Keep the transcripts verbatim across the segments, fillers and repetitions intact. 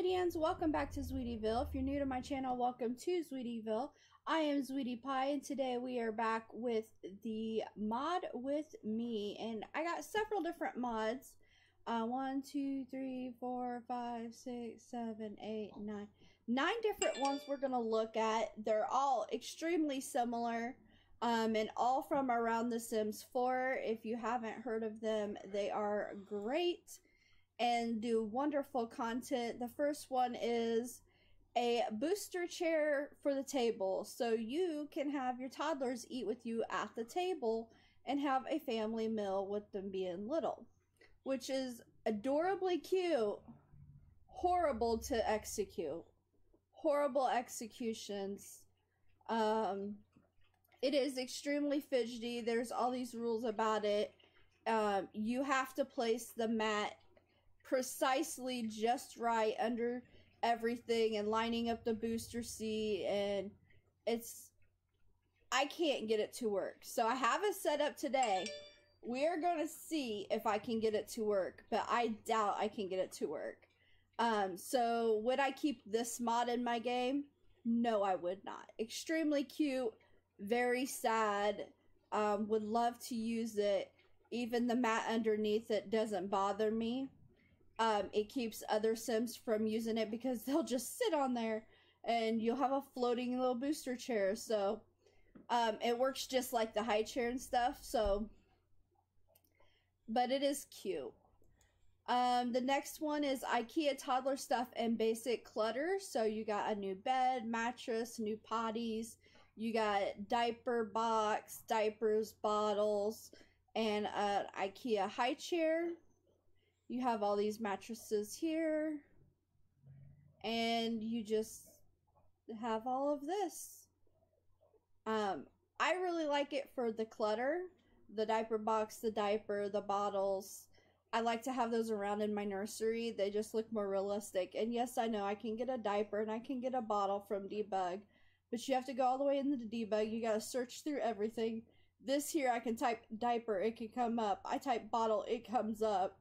Zweetians, welcome back to Zweetieville. If you're new to my channel, welcome to Zweetieville. I am Zweetie Pie, and today we are back with the mod with me, and I got several different mods. Uh, one, two, three, four, five, six, seven, eight, nine. Nine different ones we're gonna look at. They're all extremely similar, um, and all from around The Sims four. If you haven't heard of them, they are great and do wonderful content. The first one is a booster chair for the table, so you can have your toddlers eat with you at the table and have a family meal with them being little, which is adorably cute, horrible to execute, horrible executions. Um, it is extremely fidgety. There's all these rules about it. Um, you have to place the mat precisely just right under everything and lining up the booster seat, and it's, I can't get it to work. So I have it set up today. We're gonna see if I can get it to work, but I doubt I can get it to work. Um, so would I keep this mod in my game? No, I would not. Extremely cute, very sad, um, would love to use it. Even the mat underneath it doesn't bother me. Um, it keeps other Sims from using it because they'll just sit on there and you'll have a floating little booster chair. So um, it works just like the high chair and stuff. So, but it is cute. Um, the next one is IKEA toddler stuff and basic clutter. So you got a new bed, mattress, new potties. You got diaper box, diapers, bottles, and an IKEA high chair. You have all these mattresses here, and you just have all of this. Um, I really like it for the clutter, the diaper box, the diaper, the bottles. I like to have those around in my nursery. They just look more realistic. And yes, I know I can get a diaper and I can get a bottle from Debug, but you have to go all the way into the Debug. You gotta search through everything. This here, I can type diaper, it can come up. I type bottle, it comes up.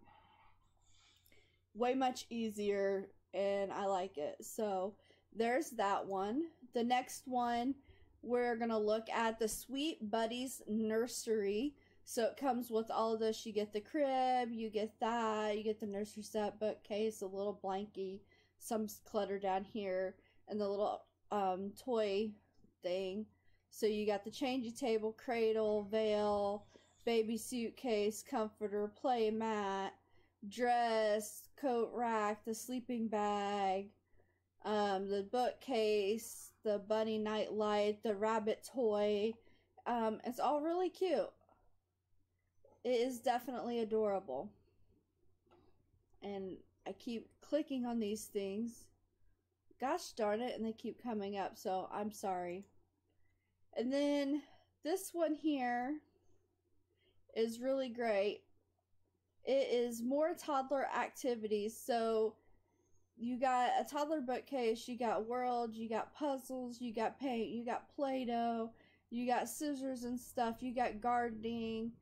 Way much easier, and I like it. So there's that one. The next one, we're gonna look at the Sweet Buddies nursery. So it comes with all of this. You get the crib, you get that, you get the nursery set, bookcase, a little blankie, some clutter down here, and the little um, toy thing. So you got the changing table, cradle, veil, baby suitcase, comforter, play mat, dress, coat rack, the sleeping bag, um, the bookcase, the bunny nightlight, the rabbit toy. Um, it's all really cute. It is definitely adorable. And I keep clicking on these things. Gosh darn it, and they keep coming up, so I'm sorry. And then this one here is really great. It is more toddler activities. So you got a toddler bookcase, you got world, you got puzzles, you got paint, you got Play-Doh, you got scissors and stuff, you got gardening.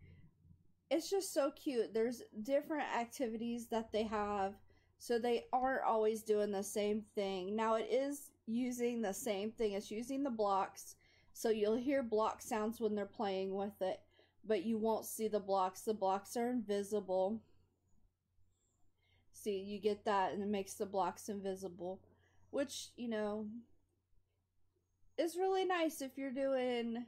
It's just so cute. There's different activities that they have, so they aren't always doing the same thing. Now it is using the same thing. It's using the blocks, so you'll hear block sounds when they're playing with it, but you won't see the blocks. The blocks are invisible. See, you get that, and it makes the blocks invisible, which, you know, is really nice if you're doing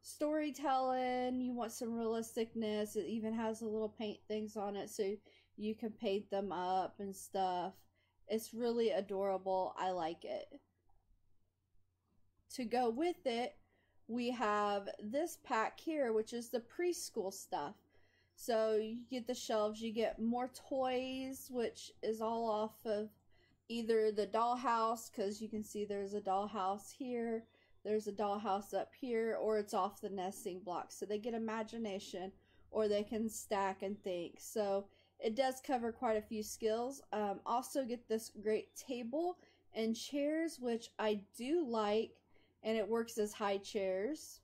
storytelling. You want some realisticness. It even has the little paint things on it, so you can paint them up and stuff. It's really adorable. I like it. To go with it, we have this pack here, which is the preschool stuff. So you get the shelves, you get more toys, which is all off of either the dollhouse, because you can see there's a dollhouse here, there's a dollhouse up here, or it's off the nesting block. So they get imagination, or they can stack and think. So it does cover quite a few skills. Um, also get this great table and chairs, which I do like. And it works as high chairs.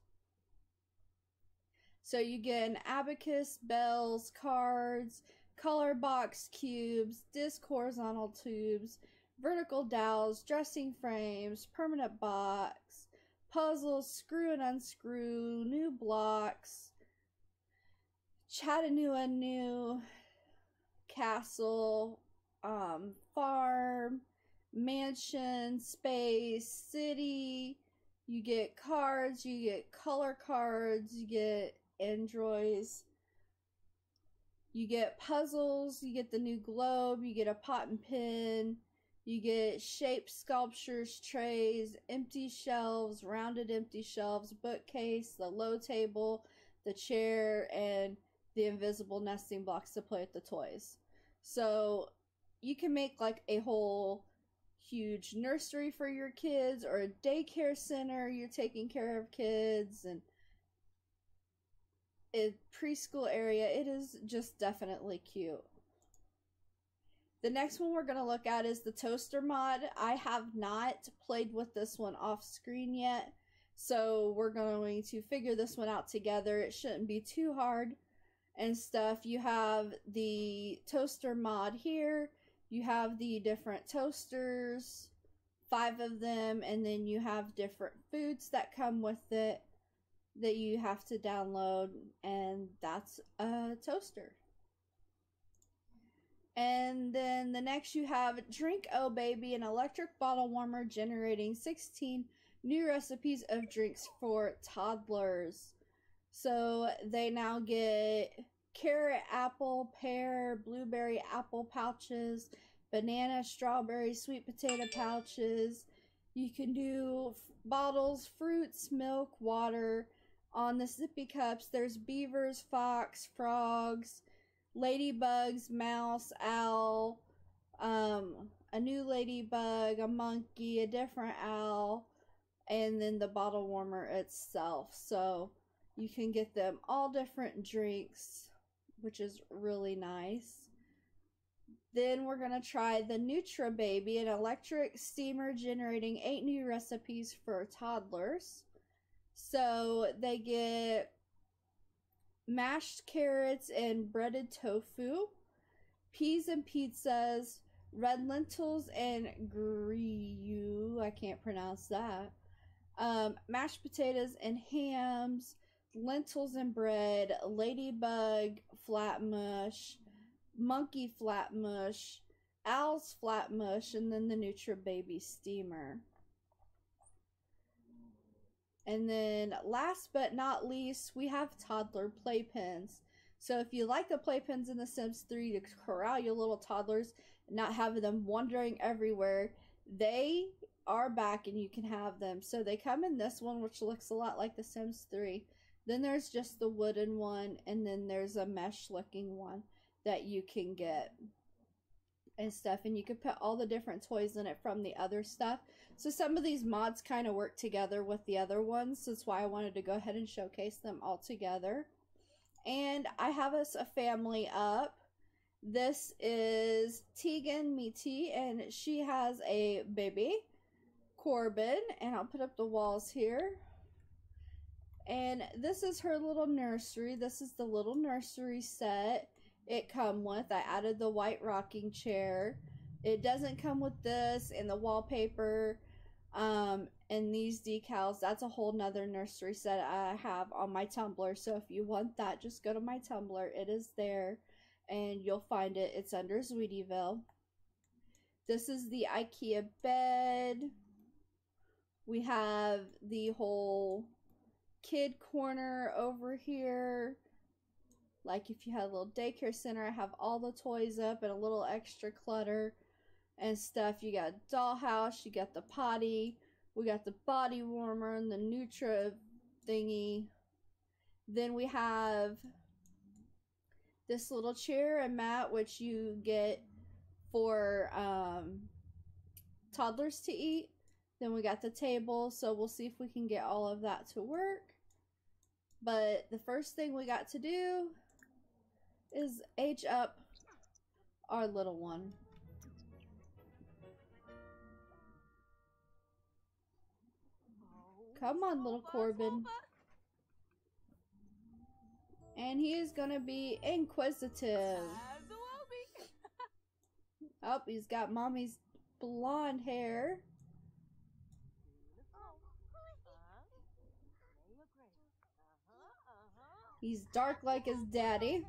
So you get an abacus, bells, cards, color box cubes, disc horizontal tubes, vertical dowels, dressing frames, permanent box, puzzles, screw and unscrew, new blocks, Chattanooga new castle, um, farm, mansion, space, city. You get cards, you get color cards, you get androids, you get puzzles, you get the new globe, you get a pot and pin, you get shapes, sculptures, trays, empty shelves, rounded empty shelves, bookcase, the low table, the chair, and the invisible nesting blocks to play with the toys. So you can make like a whole huge nursery for your kids, or a daycare center you're taking care of kids, and a preschool area. It is just definitely cute. The next one we're going to look at is the toaster mod. I have not played with this one off screen yet, so we're going to figure this one out together. It shouldn't be too hard and stuff. You have the toaster mod here. You have the different toasters, five of them, and then you have different foods that come with it that you have to download, and that's a toaster. And then the next you have Drinko Baby, an electric bottle warmer generating sixteen new recipes of drinks for toddlers. So they now get carrot, apple, pear, blueberry, apple pouches, banana, strawberry, sweet potato pouches. You can do bottles, fruits, milk, water on the sippy cups. There's beavers, fox, frogs, ladybugs, mouse, owl, um, a new ladybug, a monkey, a different owl, and then the bottle warmer itself. So you can get them all different drinks, which is really nice. Then we're going to try the Nutribaby, an electric steamer generating eight new recipes for toddlers. So they get mashed carrots and breaded tofu, peas and pizzas, red lentils and gruyere, I can't pronounce that, um, mashed potatoes and hams, lentils and bread, ladybug flatmush, monkey flatmush, owl's flatmush, and then the Nutribaby steamer. And then last but not least, we have toddler playpens. So if you like the playpens in The Sims three to corral your little toddlers and not have them wandering everywhere, they are back and you can have them. So they come in this one, which looks a lot like The Sims three. Then there's just the wooden one, and then there's a mesh looking one that you can get and stuff, and you can put all the different toys in it from the other stuff. So some of these mods kind of work together with the other ones. That's why I wanted to go ahead and showcase them all together. And I have us a family up. This is Tegan Miti, and she has a baby, Corbin, and I'll put up the walls here. And this is her little nursery. This is the little nursery set it come with. I added the white rocking chair. It doesn't come with this and the wallpaper um, and these decals. That's a whole nother nursery set I have on my Tumblr. So if you want that, just go to my Tumblr. It is there and you'll find it. It's under Zweetieville. This is the IKEA bed. We have the whole kid corner over here. Like if you had a little daycare center, I have all the toys up and a little extra clutter and stuff. You got a dollhouse, you got the potty, we got the body warmer and the Nutra thingy. Then we have this little chair and mat, which you get for um, toddlers to eat. Then we got the table, so we'll see if we can get all of that to work. But the first thing we got to do is age up our little one. Come on, little Corbin. And he is gonna be inquisitive. Oh, he's got mommy's blonde hair. He's dark like his daddy,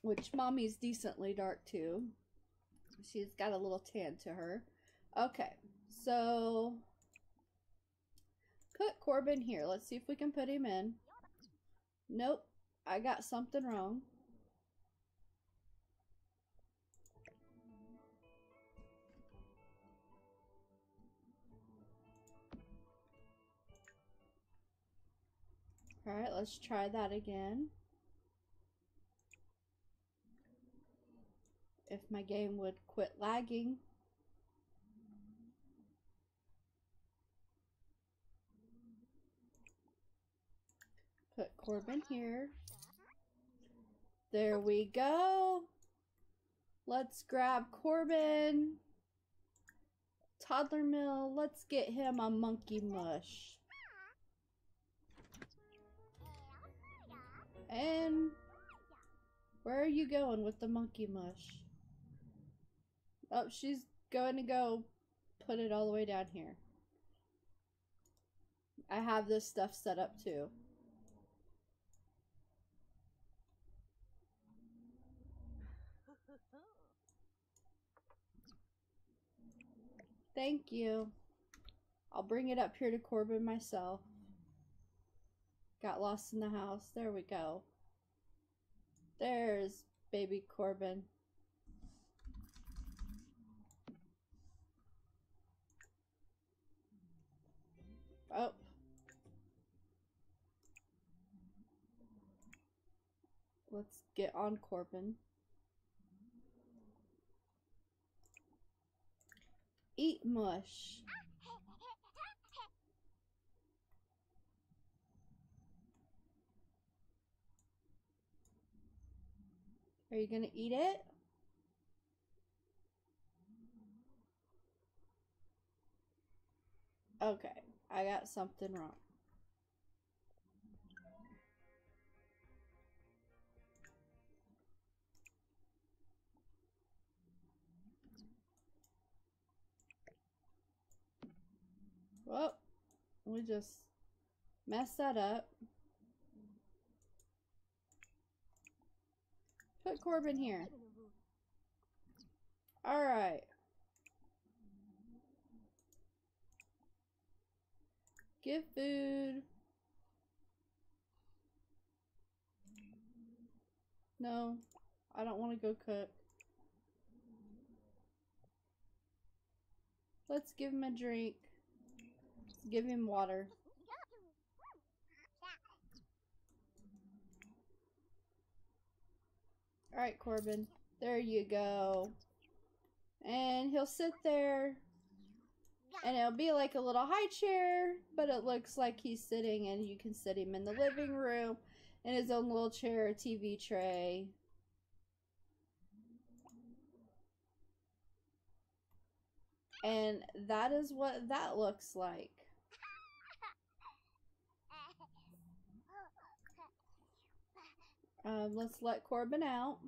which mommy's decently dark too. She's got a little tan to her. Okay, so put Corbin here. Let's see if we can put him in. Nope, I got something wrong. All right, let's try that again. If my game would quit lagging. Put Corbin here. There we go. Let's grab Corbin. Toddler Mill, let's get him a monkey mush. And where are you going with the monkey mush? Oh, she's going to go put it all the way down here. I have this stuff set up too. Thank you. I'll bring it up here to Corbin myself. Got lost in the house. There we go. There's baby Corbin. Oh. Let's get on Corbin. Eat mush. Are you gonna eat it? Okay, I got something wrong. Whoa, we just messed that up. Put Corbin here. All right. Give food. No, I don't want to go cook. Let's give him a drink. Let's give him water. Alright, Corbin. There you go. And he'll sit there. And it'll be like a little high chair, but it looks like he's sitting, and you can sit him in the living room in his own little chair, T V tray. And that is what that looks like. Um, let's let Corbin out.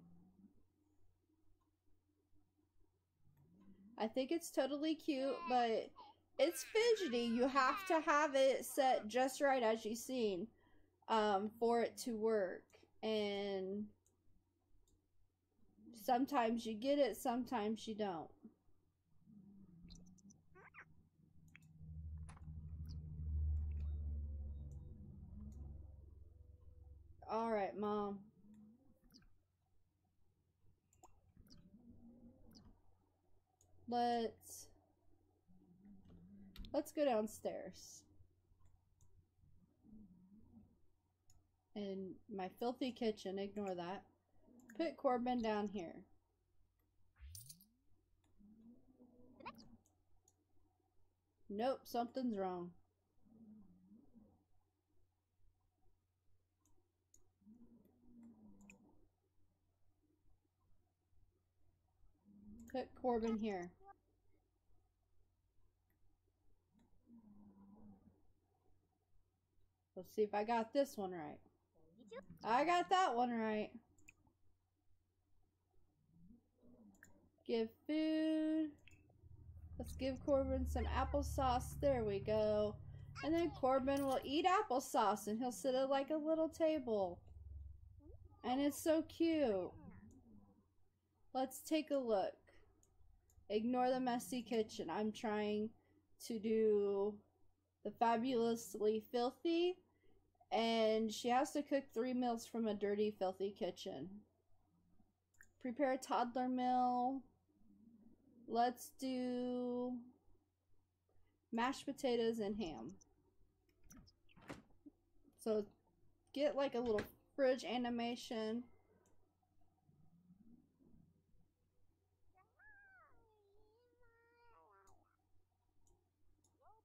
I think it's totally cute, but it's fidgety. You have to have it set just right, as you've seen, um, for it to work. And sometimes you get it, sometimes you don't. All right, Mom. Let's let's go downstairs. In my filthy kitchen, ignore that. Put Corbin down here. Nope, something's wrong. Put Corbin here. Let's see if I got this one right. I got that one right. Give food. Let's give Corbin some applesauce. There we go. And then Corbin will eat applesauce and he'll sit at like a little table. And it's so cute. Let's take a look. Ignore the messy kitchen. I'm trying to do the fabulously filthy. And she has to cook three meals from a dirty, filthy kitchen. Prepare a toddler meal. Let's do mashed potatoes and ham. So get like a little fridge animation.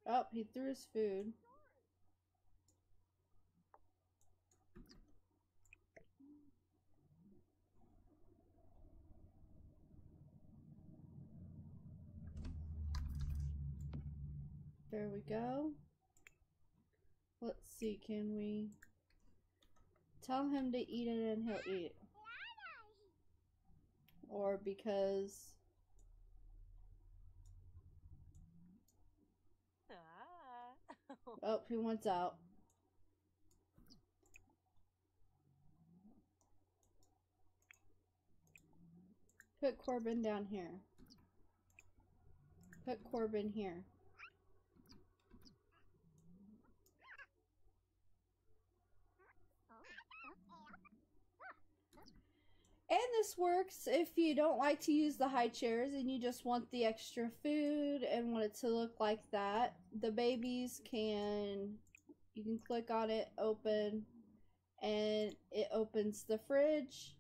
Oh, he threw his food. There we go. Let's see, can we tell him to eat it and he'll eat it? Or because... Oh, he wants out. Put Corbin down here. Put Corbin here. And this works if you don't like to use the high chairs and you just want the extra food and want it to look like that. The babies can, you can click on it, open, and it opens the fridge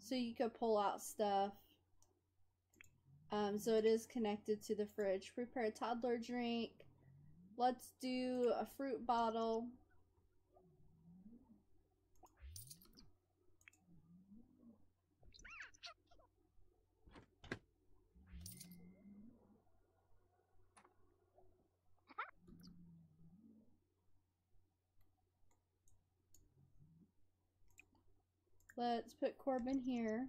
so you can pull out stuff. Um, so it is connected to the fridge. Prepare a toddler drink. Let's do a fruit bottle. Let's put Corbin here.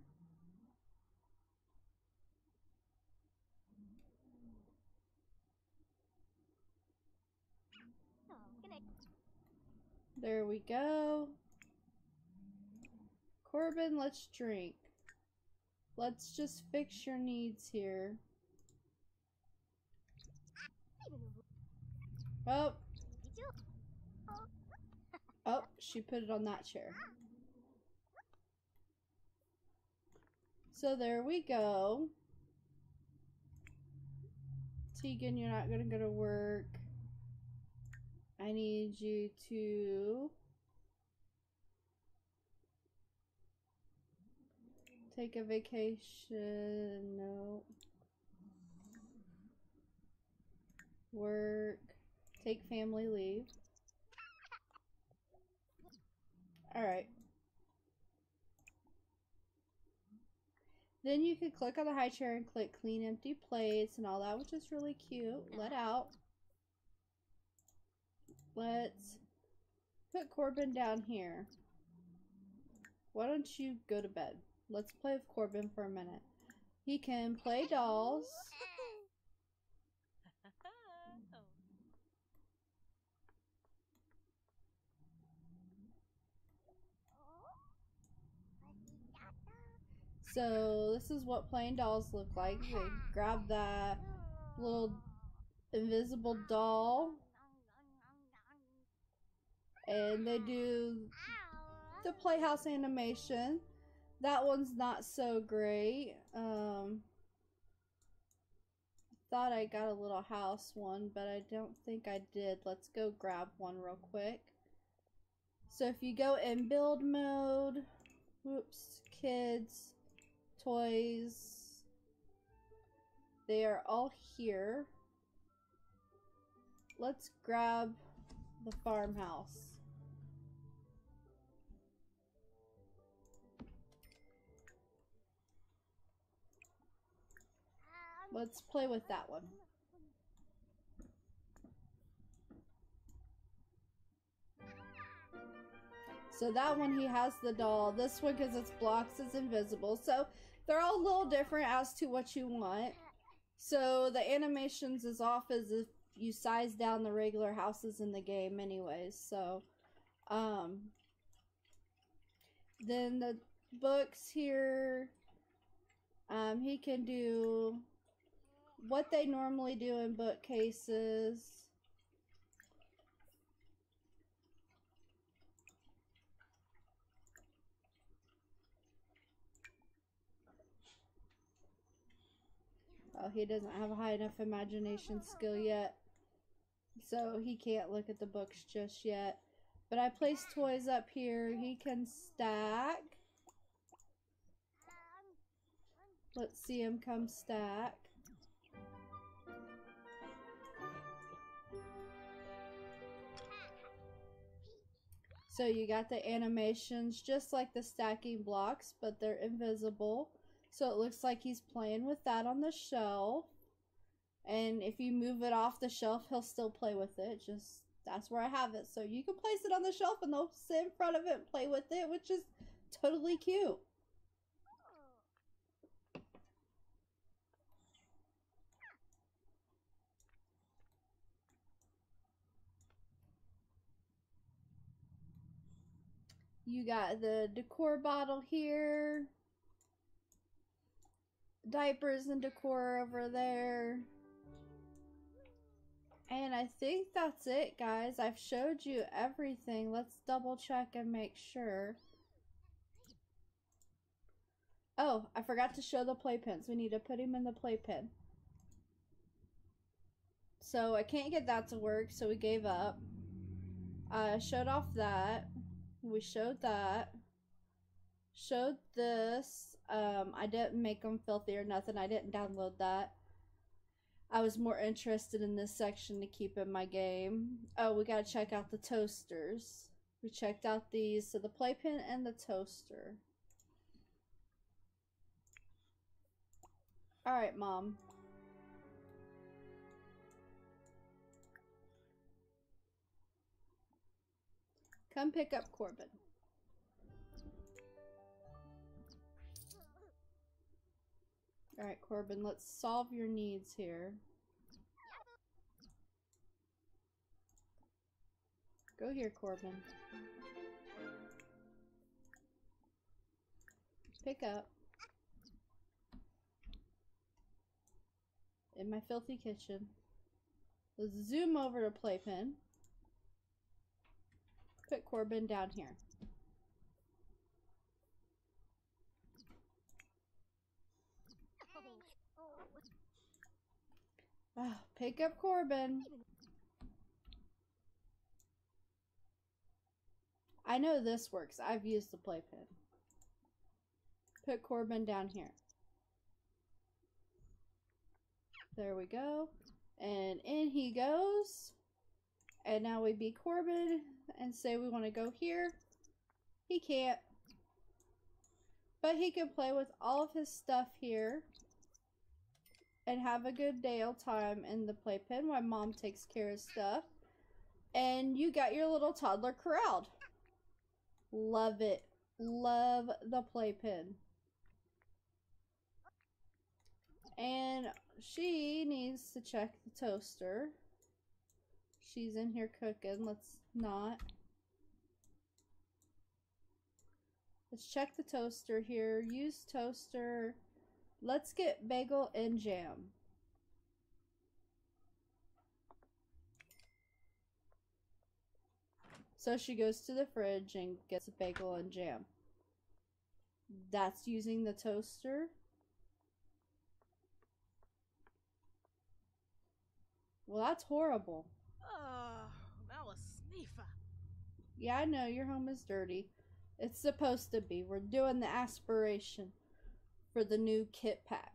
There we go. Corbin, let's drink. Let's just fix your needs here. Oh. Oh, she put it on that chair. So there we go. Tegan, you're not going to go to work. I need you to take a vacation. No. Work. Take family leave. All right. Then you can click on the high chair and click clean empty plates and all that, which is really cute. Let out. Let's put Corbin down here. Why don't you go to bed? Let's play with Corbin for a minute. He can play dolls. So this is what playing dolls look like. They grab that little invisible doll and they do the playhouse animation. That one's not so great. Um, thought I got a little house one, but I don't think I did. Let's go grab one real quick. So if you go in build mode, whoops, kids, toys, they are all here. Let's grab the farmhouse. Let's play with that one. So that one, he has the doll. This one, because it's blocks, is invisible. So They're all a little different as to what you want. So the animations is off as if you size down the regular houses in the game anyways. So, um, then the books here, um, he can do what they normally do in bookcases. Oh, he doesn't have a high enough imagination skill yet, so he can't look at the books just yet. But I placed toys up here. He can stack. Let's see him come stack. So you got the animations just like the stacking blocks, but they're invisible. So it looks like he's playing with that on the shelf. And if you move it off the shelf, he'll still play with it. Just, that's where I have it. So you can place it on the shelf and they'll sit in front of it and play with it, which is totally cute. You got the decor bottle here. Diapers and decor over there. And I think that's it, guys. I've showed you everything. Let's double check and make sure. Oh, I forgot to show the playpens. We need to put him in the playpen. So I can't get that to work, so we gave up. I uh, showed off that. We showed that. Showed this. Um, I didn't make them filthy or nothing. I didn't download that. I was more interested in this section to keep in my game. Oh, we gotta check out the toasters. We checked out these. So the playpen and the toaster. Alright, Mom. Come pick up Corbin. Alright, Corbin, let's solve your needs here. Go here, Corbin. Pick up. In my filthy kitchen. Let's zoom over to playpen. Put Corbin down here. Oh, pick up Corbin. I know this works. I've used the playpen. Put Corbin down here. There we go. And in he goes. And now we be Corbin and say we want to go here. He can't. But he can play with all of his stuff here. And have a good day old time in the playpen while Mom takes care of stuff. And you got your little toddler corralled. Love it. Love the playpen. And she needs to check the toaster. She's in here cooking. Let's not. Let's check the toaster here. Use toaster. Let's get bagel and jam. So she goes to the fridge and gets a bagel and jam. That's using the toaster. Well, that's horrible. Oh, that was sneefa. Yeah, I know. Your home is dirty. It's supposed to be. We're doing the aspiration. For the new kit pack.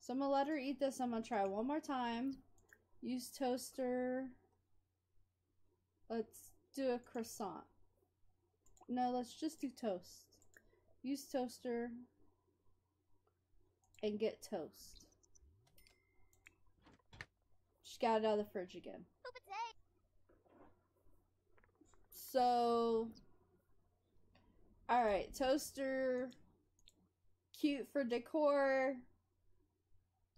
So I'm gonna let her eat this. I'm gonna try one more time. Use toaster. Let's do a croissant. No, let's just do toast. Use toaster. And get toast. She got it out of the fridge again. So Alright, toaster. Cute for decor.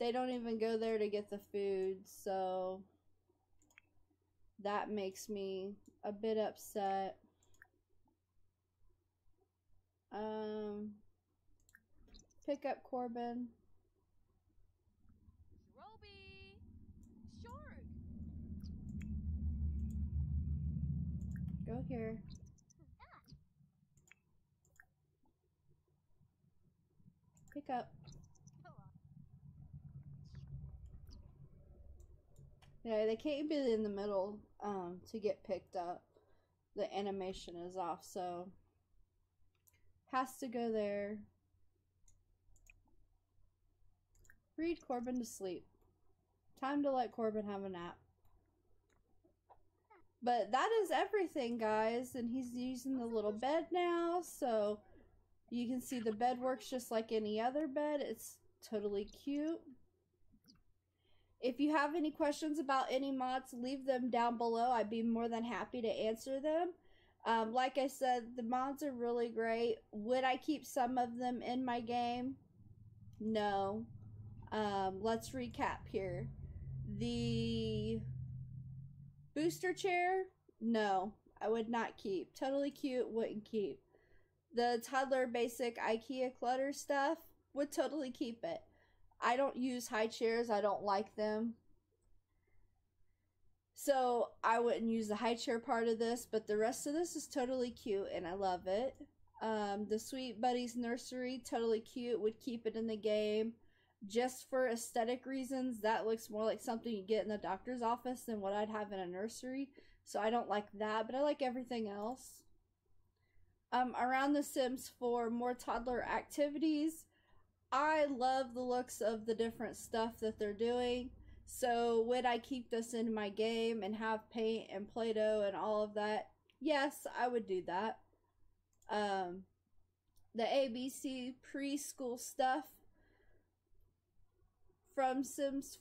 They don't even go there to get the food, so that makes me a bit upset. Um, pick up Corbin. Roby, sure. Go here. Pick up. Yeah, they can't be in the middle um, to get picked up. The animation is off, so has to go there. Read Corbin to sleep. Time to let Corbin have a nap. But that is everything, guys, and he's using the little bed now, so you can see the bed works just like any other bed. It's totally cute. If you have any questions about any mods, leave them down below. I'd be more than happy to answer them. Um, like I said, the mods are really great. Would I keep some of them in my game? No. Um, let's recap here. The booster chair? No, I would not keep. Totally cute, wouldn't keep. The toddler basic IKEA clutter stuff, would totally keep it. I don't use high chairs. I don't like them. So I wouldn't use the high chair part of this, but the rest of this is totally cute and I love it. Um, the Sweet Buddies nursery, totally cute. Would keep it in the game. Just for aesthetic reasons, that looks more like something you get in the doctor's office than what I'd have in a nursery. So I don't like that, but I like everything else. Um, around The Sims four, more toddler activities. I love the looks of the different stuff that they're doing. So would I keep this in my game and have paint and Play-Doh and all of that? Yes, I would do that. Um, the A B C preschool stuff from Sims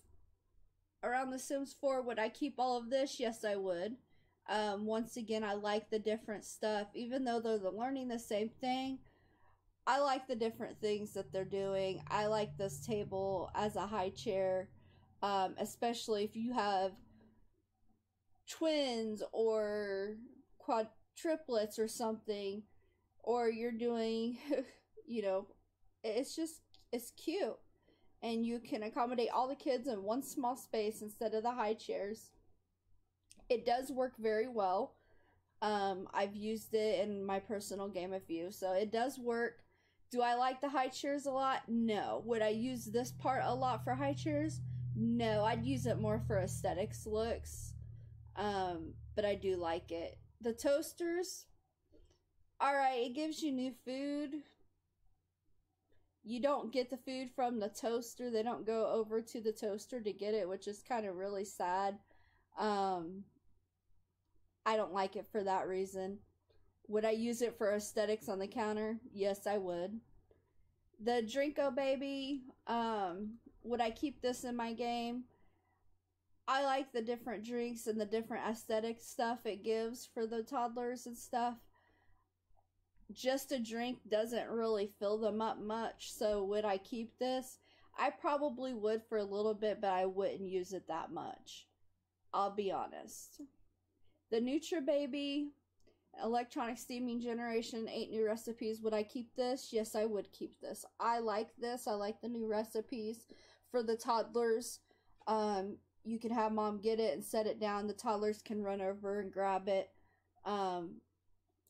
around The Sims four, would I keep all of this? Yes, I would. Um, once again, I like the different stuff. Even though they're learning the same thing, I like the different things that they're doing. I like this table as a high chair, um, especially if you have twins or quad triplets or something, or you're doing, you know, it's just, it's cute. And you can accommodate all the kids in one small space instead of the high chairs. It does work very well. Um, I've used it in my personal game of view, so it does work. Do I like the high chairs a lot? No. Would I use this part a lot for high chairs? No, I'd use it more for aesthetics looks, um, but I do like it. The toasters, alright, it gives you new food. You don't get the food from the toaster. They don't go over to the toaster to get it, which is kind of really sad. Um, I don't like it for that reason. Would I use it for aesthetics on the counter? Yes, I would. The Drinko Baby, um, would I keep this in my game? I like the different drinks and the different aesthetic stuff it gives for the toddlers and stuff. Just a drink doesn't really fill them up much, so would I keep this? I probably would for a little bit, but I wouldn't use it that much. I'll be honest. The Nutribaby, electronic steaming generation, eight new recipes. Would I keep this? Yes, I would keep this. I like this. I like the new recipes for the toddlers. Um, you can have mom get it and set it down. The toddlers can run over and grab it. Um,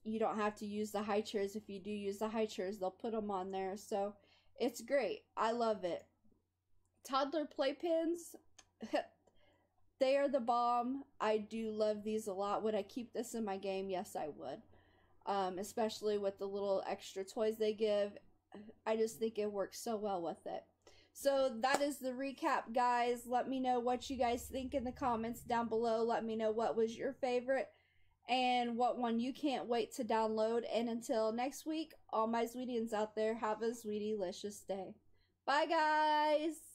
you don't have to use the high chairs. If you do use the high chairs, they'll put them on there. So it's great. I love it. Toddler playpens. They are the bomb. I do love these a lot. Would I keep this in my game? Yes, I would. Um, especially with the little extra toys they give. I just think it works so well with it. So that is the recap, guys. Let me know what you guys think in the comments down below. Let me know what was your favorite and what one you can't wait to download. And until next week, all my Zweetians out there, have a Sweetie-licious day. Bye, guys!